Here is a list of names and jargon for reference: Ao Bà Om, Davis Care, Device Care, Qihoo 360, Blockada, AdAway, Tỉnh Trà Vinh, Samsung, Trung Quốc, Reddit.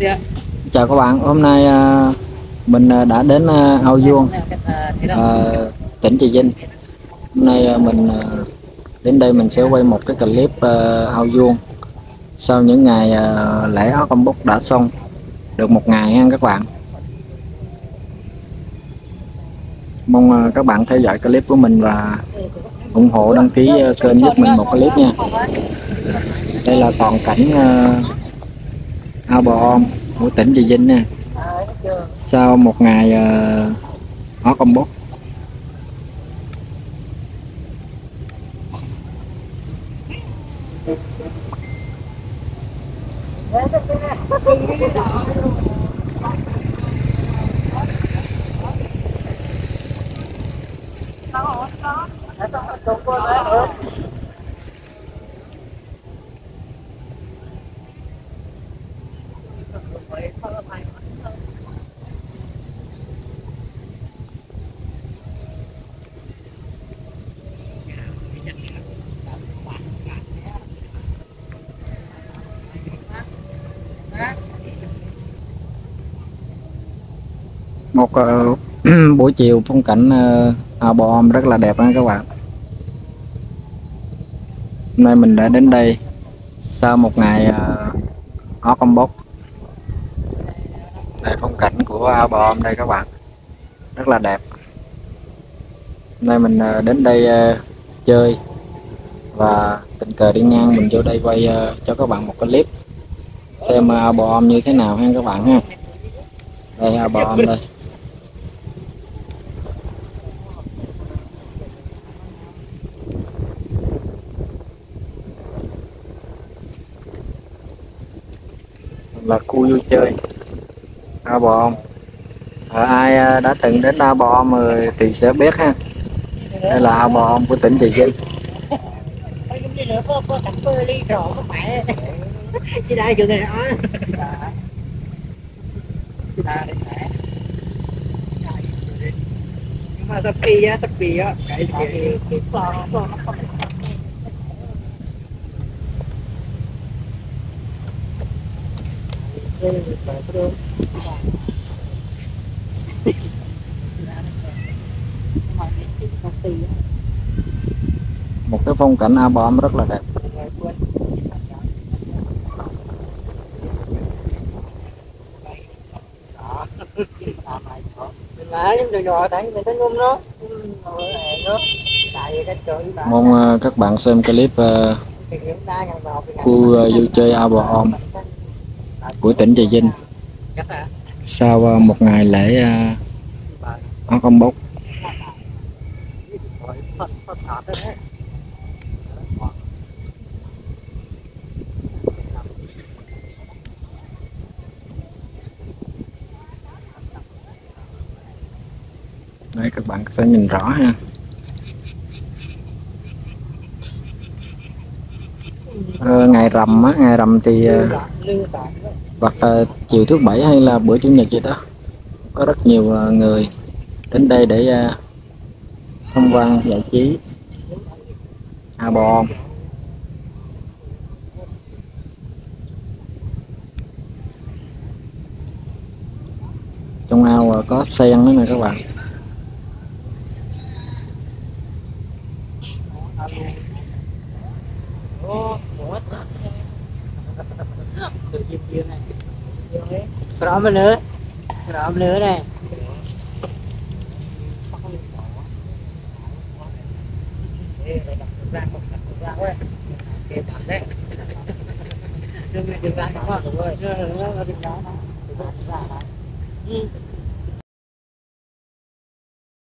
Yeah. Chào các bạn, hôm nay mình đã đến Ao Vuông, tỉnh Trà Vinh. Hôm nay mình đến đây mình sẽ quay một cái clip Ao Vuông sau những ngày lễ áo công bốc đã xong được một ngày nha các bạn. Mong các bạn theo dõi clip của mình và ủng hộ đăng ký kênh giúp mình một clip nha. Đây là toàn cảnh Ao Bà Om của tỉnh Trà Vinh nè, sau một ngày áo công bốc. Một buổi chiều phong cảnh Ao Bà Om rất là đẹp đó các bạn. Hôm nay mình đã đến đây sau một ngày áo công bốc. Đây phong cảnh của Ao Bà Om đây các bạn, rất là đẹp. Hôm nay mình đến đây chơi và tình cờ đi ngang mình vô đây quay cho các bạn một cái clip xem Ao Bà Om như thế nào ha các bạn ha. Đây Ao Bà Om đây. Là khu vui chơi Ao Bà Om. Ai đã từng đến Ao Bà Om rồi thì sẽ biết ha. Đây là Ao Bà Om của tỉnh Trà Vinh. Một cái phong cảnh Ao Bà Om rất là đẹp. Mong các bạn xem clip khu vui chơi Ao Bà Om của tỉnh Trà Vinh sau một ngày lễ áo công bốc. Đây các bạn sẽ nhìn rõ ha. Ngày rằm á, ngày rằm thì hoặc chiều thứ bảy hay là bữa chủ nhật gì đó có rất nhiều người đến đây để tham quan giải trí Ao Bà Om. Trong ao có sen nữa nè các bạn. Rõ nữa này.